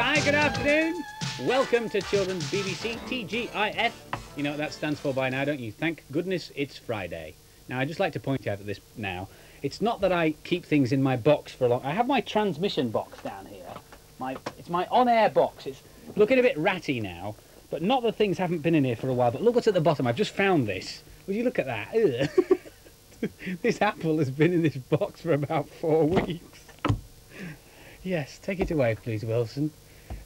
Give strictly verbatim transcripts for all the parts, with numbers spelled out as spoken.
Hi, good afternoon. Welcome to Children's B B C, T G I F. You know what that stands for by now, don't you? Thank goodness it's Friday. Now, I'd just like to point out at this now, it's not that I keep things in my box for a long... I have my transmission box down here. My It's my on-air box. It's looking a bit ratty now, but not that things haven't been in here for a while. But look what's at the bottom. I've just found this. Would you look at that? This apple has been in this box for about four weeks. Yes, take it away, please, Wilson.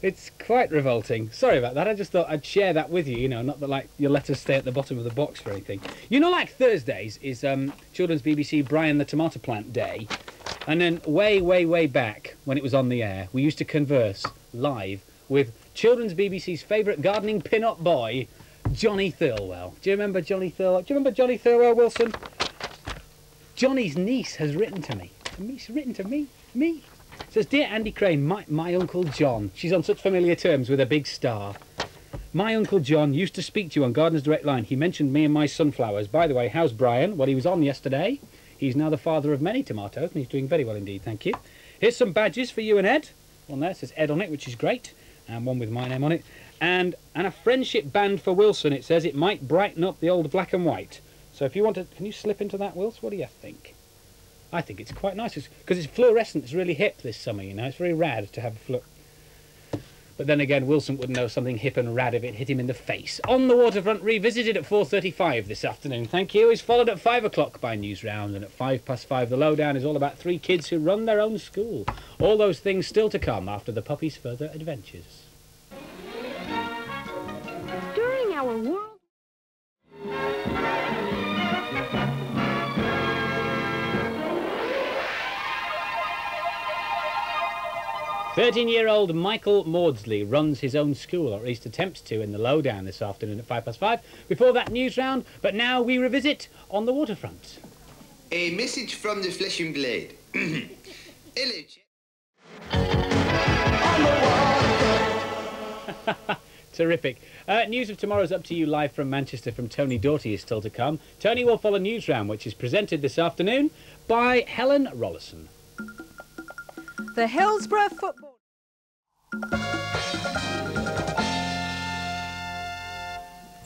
It's quite revolting. Sorry about that. I just thought I'd share that with you, you know, not that, like, you'll let us stay at the bottom of the box for anything. You know, like, Thursdays is um, Children's B B C Brian the Tomato Plant Day. And then way, way, way back, when it was on the air, we used to converse live with Children's B B C's favourite gardening pin-up boy, Johnny Thirlwell. Do you remember Johnny Thirlwell? Do you remember Johnny Thirlwell, Wilson? Johnny's niece has written to me. She's written to me. Me. Says, dear Andy Crane, my, my Uncle John. She's on such familiar terms with a big star. My Uncle John used to speak to you on Gardener's Direct Line. He mentioned me and my sunflowers. By the way, how's Brian? Well, he was on yesterday. He's now the father of many tomatoes, and he's doing very well indeed, thank you. Here's some badges for you and Ed. One there says Ed on it, which is great. And one with my name on it. And, and a friendship band for Wilson. It says it might brighten up the old black and white. So if you want to... Can you slip into that, Wilson? What do you think? I think it's quite nice, because it's, it's fluorescent. It's really hip this summer, you know. It's very rad to have a flu... But then again, Wilson wouldn't know something hip and rad if it hit him in the face. On the Waterfront, revisited at four thirty-five this afternoon, thank you, is followed at five o'clock by Newsround, and at five past five, The Lowdown is all about three kids who run their own school. All those things still to come after the puppies' further adventures. During our world... thirteen-year-old Michael Maudsley runs his own school, or at least attempts to, in The Lowdown this afternoon at five past five. Before that, news round, but now we revisit On the Waterfront. A message from the Flesh and Blade. Hello, On the Waterfront. Terrific. Uh, news of tomorrow's Up to You live from Manchester from Tony Doughty is still to come. Tony will follow news round, which is presented this afternoon by Helen Rollison. The Hillsborough Football...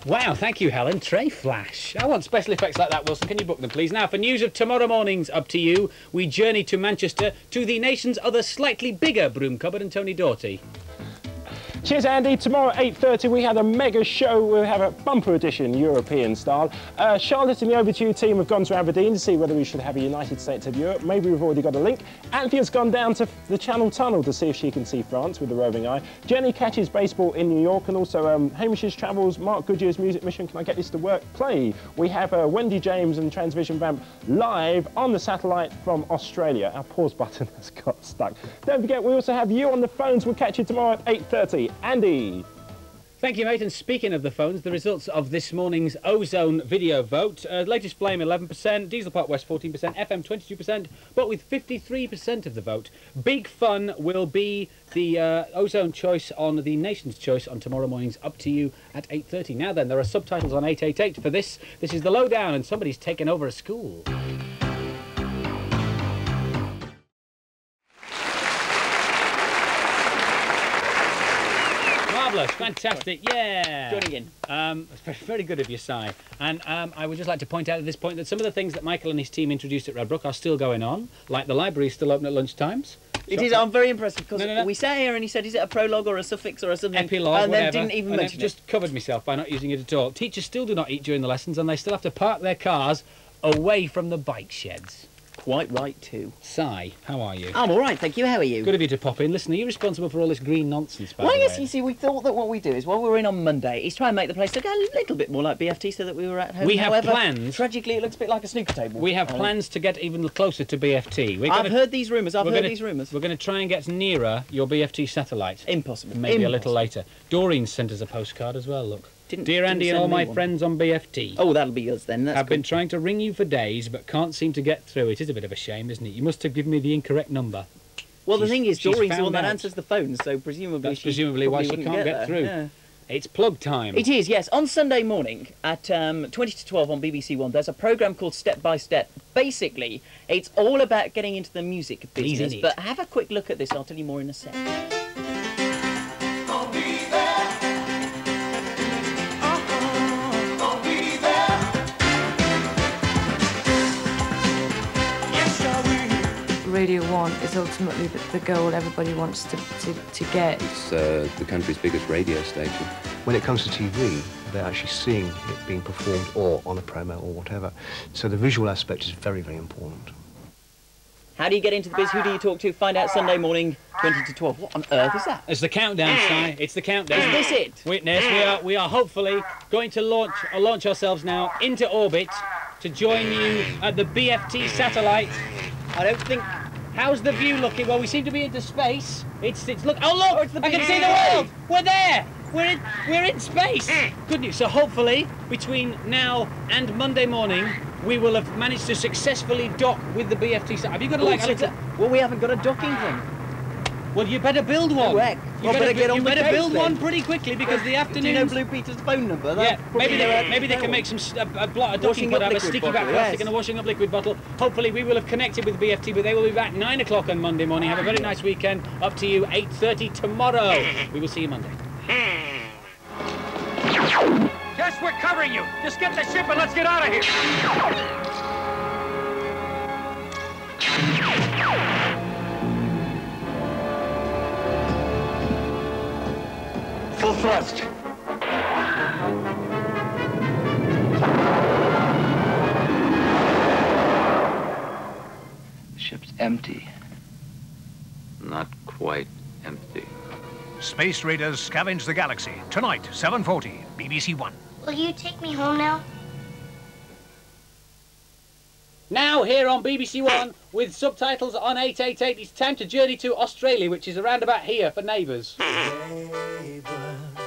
Wow, thank you, Helen. Tray flash. I want special effects like that, Wilson. Can you book them, please? Now, for news of tomorrow morning's Up to You, we journey to Manchester to the nation's other slightly bigger Broom Cupboard and Tony Dortie. Cheers, Andy. Tomorrow at eight thirty, we have a mega show. We'll have a bumper edition, European style. Uh, Charlotte and the Overture team have gone to Aberdeen to see whether we should have a United States of Europe. Maybe we've already got a link. Anthea's gone down to the Channel Tunnel to see if she can see France with the roving eye. Jenny catches baseball in New York, and also um, Hamish's Travels, Mark Goodyear's Music Mission, Can I Get This to Work? Play. We have uh, Wendy James and Transvision Vamp live on the satellite from Australia. Our pause button has got stuck. Don't forget, we also have you on the phones. We'll catch you tomorrow at eight thirty. Andy. Thank you, mate. And speaking of the phones, the results of this morning's Ozone video vote. Uh, latest Flame eleven percent, Diesel Park West fourteen percent, F M twenty-two percent, but with fifty-three percent of the vote, Big Fun will be the uh, Ozone choice on the nation's choice on tomorrow morning's Up to You at eight thirty. Now then, there are subtitles on eight eight eight for this. This is The Lowdown, and somebody's taken over a school. Fantastic, yeah. Good again. Um, very good of you, Si. And um, I would just like to point out at this point that some of the things that Michael and his team introduced at Redbrook are still going on, like the library is still open at lunchtimes. It is. I'm very impressed because no, no, no. we sat here and he said, is it a prologue or a suffix or a something? Epilogue, and whatever. Then didn't even and mention I just it. Covered myself by not using it at all. Teachers still do not eat during the lessons, and they still have to park their cars away from the bike sheds. Quite right, too. Si, how are you? I'm all right, thank you. How are you? Good of you to pop in. Listen, are you responsible for all this green nonsense, by the way? Well, yes, you see, we thought that what we do is, while we're in on Monday, is try and make the place look a little bit more like B F T so that we were at home. We However, have plans. Tragically, it looks a bit like a snooker table. We have plans to get even closer to B F T. We're gonna, I've heard these rumours. I've heard gonna, these rumours. We're going to try and get nearer your B F T satellite. Impossible. Maybe Impossible. a little later. Doreen sent us a postcard as well, look. Didn't, Dear Andy and all my one. friends on B F T. Oh, that'll be us then. That's I've good. been trying to ring you for days, but can't seem to get through. It is a bit of a shame, isn't it? You must have given me the incorrect number. Well, she's, the thing is, Doreen's the one that answers the phone, so presumably That's she presumably why she can't get, get through. Yeah. It's plug time. It is, yes. On Sunday morning at um, twenty to twelve on B B C One, there's a programme called Step by Step. Basically, it's all about getting into the music business. But have a quick look at this. I'll tell you more in a sec. Radio one is ultimately the, the goal everybody wants to, to, to get. It's uh, the country's biggest radio station. When it comes to T V, they're actually seeing it being performed or on a promo or whatever. So the visual aspect is very, very important. How do you get into the biz? Who do you talk to? Find out Sunday morning, twenty to twelve. What on earth is that? It's the countdown, Si. It's the countdown. Is this it? Witness, we are, we are hopefully going to launch, uh, launch ourselves now into orbit to join you at the B F T satellite. I don't think... How's the view looking? Well, we seem to be into space. It's... it's look. Oh, look! Oh, it's the I can see the world! We're there! We're in, we're in space! Good news. So hopefully, between now and Monday morning, we will have managed to successfully dock with the B F T. Have you got a, like, a little... Well, we haven't got a docking thing. Well, you better build one. Correct. You well, better, better, get on you better build then. one pretty quickly, because the afternoon. Do you know Blue Peter's phone number? That's yeah, maybe they, maybe they can make some a, a, a docking pad out of a sticky back plastic and a washing up liquid bottle. Hopefully, we will have connected with B F T, but they will be back nine o'clock on Monday morning. Have a very nice weekend. Up to you, eight thirty tomorrow. We will see you Monday. Yes, we're covering you. Just get the ship and let's get out of here. Full thrust. The ship's empty. Not quite empty. Space Raiders scavenge the galaxy. Tonight, seven forty, B B C One. Will you take me home now? Now, here on B B C One, with subtitles on eight eight eight, it's time to journey to Australia, which is around about here for Neighbours. Neighbours.